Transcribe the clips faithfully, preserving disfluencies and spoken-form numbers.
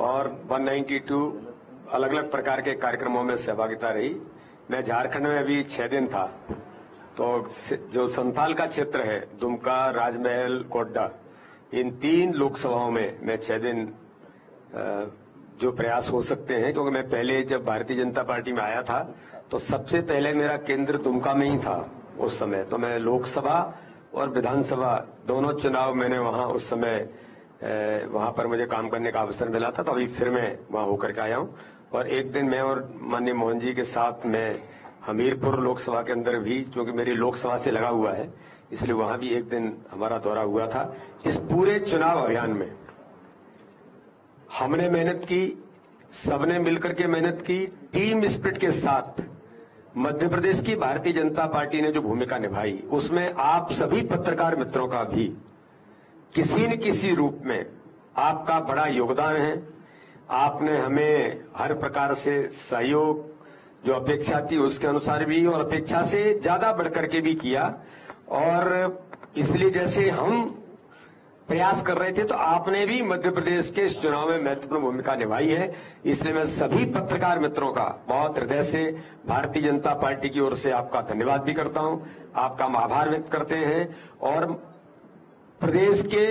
और एक सौ बानवे अलग अलग प्रकार के कार्यक्रमों में सहभागिता रही। मैं झारखंड में अभी छह दिन था, तो जो संथाल का क्षेत्र है, दुमका, राजमहल, गोड्डा, इन तीन लोकसभाओं में मैं छह दिन जो प्रयास हो सकते हैं, क्योंकि मैं पहले जब भारतीय जनता पार्टी में आया था तो सबसे पहले मेरा केंद्र दुमका में ही था उस समय, तो मैं लोकसभा और विधानसभा दोनों चुनाव मैंने वहां उस समय वहां पर मुझे काम करने का अवसर मिला था। तो अभी फिर मैं वहां होकर के आया हूं और एक दिन मैं और माननीय मोहन जी के साथ मैं हमीरपुर लोकसभा के अंदर भी, क्योंकि मेरी लोकसभा से लगा हुआ है, इसलिए वहां भी एक दिन हमारा दौरा हुआ था। इस पूरे चुनाव अभियान में हमने मेहनत की, सबने मिलकर के मेहनत की, टीम स्पिरिट के साथ मध्य प्रदेश की भारतीय जनता पार्टी ने जो भूमिका निभाई उसमें आप सभी पत्रकार मित्रों का भी किसी न किसी रूप में आपका बड़ा योगदान है। आपने हमें हर प्रकार से सहयोग, जो अपेक्षा थी उसके अनुसार भी और अपेक्षा से ज्यादा बढ़कर के भी किया, और इसलिए जैसे हम प्रयास कर रहे थे तो आपने भी मध्य प्रदेश के इस चुनाव में महत्वपूर्ण भूमिका निभाई है। इसलिए मैं सभी पत्रकार मित्रों का बहुत हृदय से भारतीय जनता पार्टी की ओर से आपका धन्यवाद भी करता हूं, आपका आभार व्यक्त करते हैं और प्रदेश के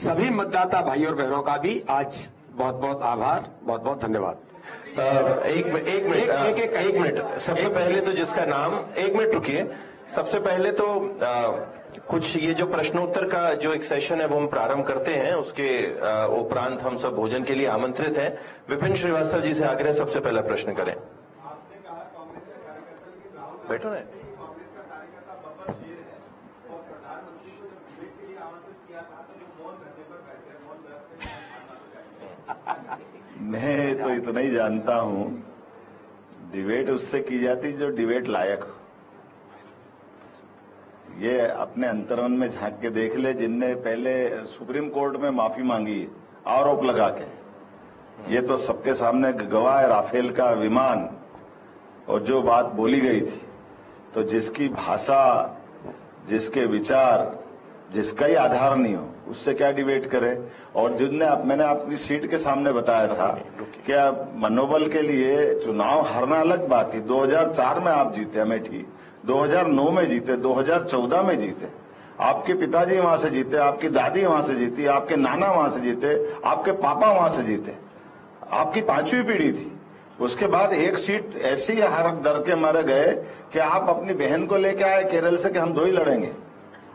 सभी मतदाता भाई और बहनों का भी आज बहुत बहुत आभार, बहुत बहुत धन्यवाद। एक एक मिनट एक एक एक मिनट सबसे पहले तो जिसका नाम एक मिनट रुकिए। सबसे पहले तो कुछ ये जो प्रश्नोत्तर का जो एक सेशन है वो हम प्रारंभ करते हैं, उसके उपरांत हम सब भोजन के लिए आमंत्रित हैं। विपिन श्रीवास्तव जी से आग्रह, सबसे पहला प्रश्न करें। बैठो ना। मैं तो इतना ही जानता हूं, डिबेट उससे की जाती जो डिबेट लायक हो। ये अपने अंतर्मन में झांक के देख ले, जिनने पहले सुप्रीम कोर्ट में माफी मांगी आरोप लगा के, ये तो सबके सामने गवाह है, राफेल का विमान और जो बात बोली गई थी, तो जिसकी भाषा, जिसके विचार, जिसका ही आधार नहीं हो उससे क्या डिबेट करे। और जिनने मैंने आपकी सीट के सामने बताया था क्या मनोबल के लिए चुनाव हारना अलग बात थी। दो हज़ार चार में आप जीते अमेठी, दो हज़ार नौ में जीते, दो हज़ार चौदह में जीते, आपके पिताजी वहां से जीते, आपकी दादी वहां से जीती, आपके नाना वहां से जीते, आपके पापा वहां से जीते, आपकी पांचवी पीढ़ी थी। उसके बाद एक सीट ऐसी हार डर के मारे गए कि आप अपनी बहन को लेकर आए केरल से कि हम दो ही लड़ेंगे,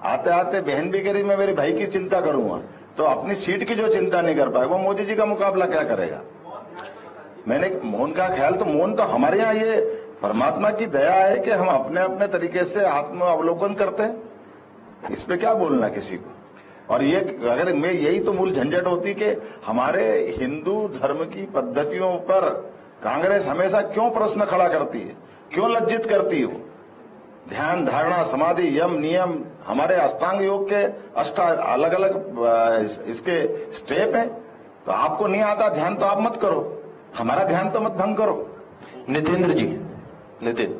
आते आते बहन भी करी मैं मेरे भाई की चिंता करूंगा, तो अपनी सीट की जो चिंता नहीं कर पाए वो मोदी जी का मुकाबला क्या करेगा। मैंने मोहन का ख्याल तो मोहन तो हमारे यहाँ ये परमात्मा की दया है कि हम अपने अपने तरीके से आत्म अवलोकन करते हैं, इसमें क्या बोलना किसी को। और ये अगर मैं यही तो मूल झंझट होती कि हमारे हिंदू धर्म की पद्धतियों पर कांग्रेस हमेशा क्यों प्रश्न खड़ा करती है, क्यों लज्जित करती हो। ध्यान, धारणा, समाधि, यम, नियम, हमारे अष्टांग योग के अष्टा अलग अलग इसके स्टेप है, तो आपको नहीं आता ध्यान तो आप मत करो, हमारा ध्यान तो मत भंग करो। नितेंद्र जी, नितिन।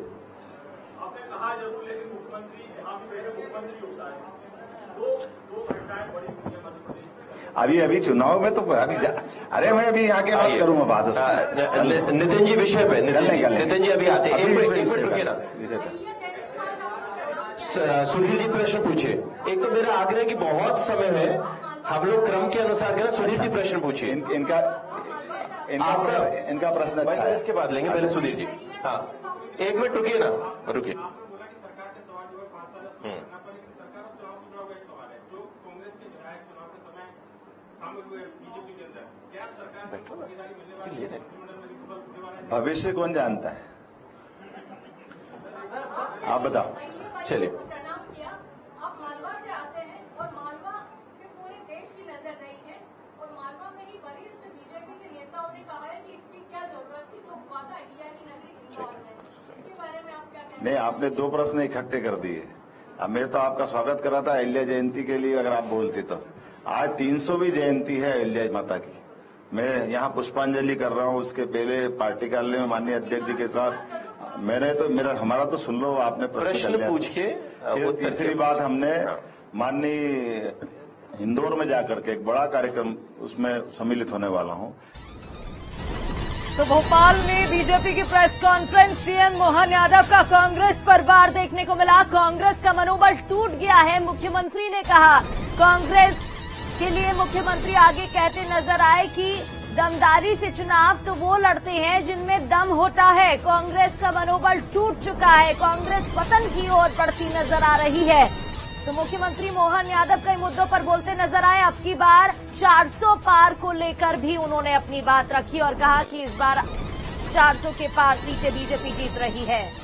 आपने कहा जरूर, लेकिन मुख्यमंत्री यहाँ पे पहले मुख्यमंत्री होता है, दो दो घंटाएं बड़ी मध्य प्रदेश में। अभी अभी चुनाव में तो अभी जा... अरे मैं अभी यहाँ के बात करूँगा बात। नितिन जी विषय पे, नितिन जी अभी आते हैं, सुधीर जी प्रश्न पूछे। एक तो मेरा आग्रह की बहुत समय है, हम लोग क्रम के अनुसार के ना, सुधीर जी प्रश्न पूछे। इनका इनका प्रश्न अच्छा है, इसके बाद लेंगे, पहले सुधीर जी। हाँ एक मिनट रुकिए ना, रुकिए। भविष्य कौन जानता है, आप बताओ। चलिए, आप मालवा से आते हैं और मालवा पे पूरे देश की नजर नहीं है, और मालवा में ही वरिष्ठ बीजेपी के नेताओं ने कहा है कि इसकी क्या जरूरत थी, जो हुआ था अहल्या की नगरी इंदौर में। नहीं, आपने दो प्रश्न इकट्ठे कर दिए। अब मैं तो आपका स्वागत करा था अहिल्या जयंती के लिए, अगर आप बोलती तो। आज तीन सौवीं जयंती है अहिल्या माता की, मैं यहाँ पुष्पांजलि कर रहा हूँ। उसके पहले पार्टी कार्यालय में माननीय अध्यक्ष जी के साथ मैंने तो मेरा हमारा तो सुन लो, आपने प्रश्न पूछ के। तीसरी बात, हमने माननीय इंदौर में जाकर के एक बड़ा कार्यक्रम उसमें सम्मिलित होने वाला हूं। तो भोपाल में बीजेपी की press conference, CM Mohan Yadav का कांग्रेस पर वार देखने को मिला। कांग्रेस का मनोबल टूट गया है, मुख्यमंत्री ने कहा। कांग्रेस के लिए मुख्यमंत्री आगे कहते नजर आए कि दमदारी से चुनाव तो वो लड़ते हैं जिनमें दम होता है। कांग्रेस का मनोबल टूट चुका है, कांग्रेस पतन की ओर बढ़ती नजर आ रही है। तो मुख्यमंत्री मोहन यादव कई मुद्दों पर बोलते नजर आए। अब की बार चार सौ पार को लेकर भी उन्होंने अपनी बात रखी और कहा कि इस बार चार सौ के पार सीटें बीजेपी जीत रही है।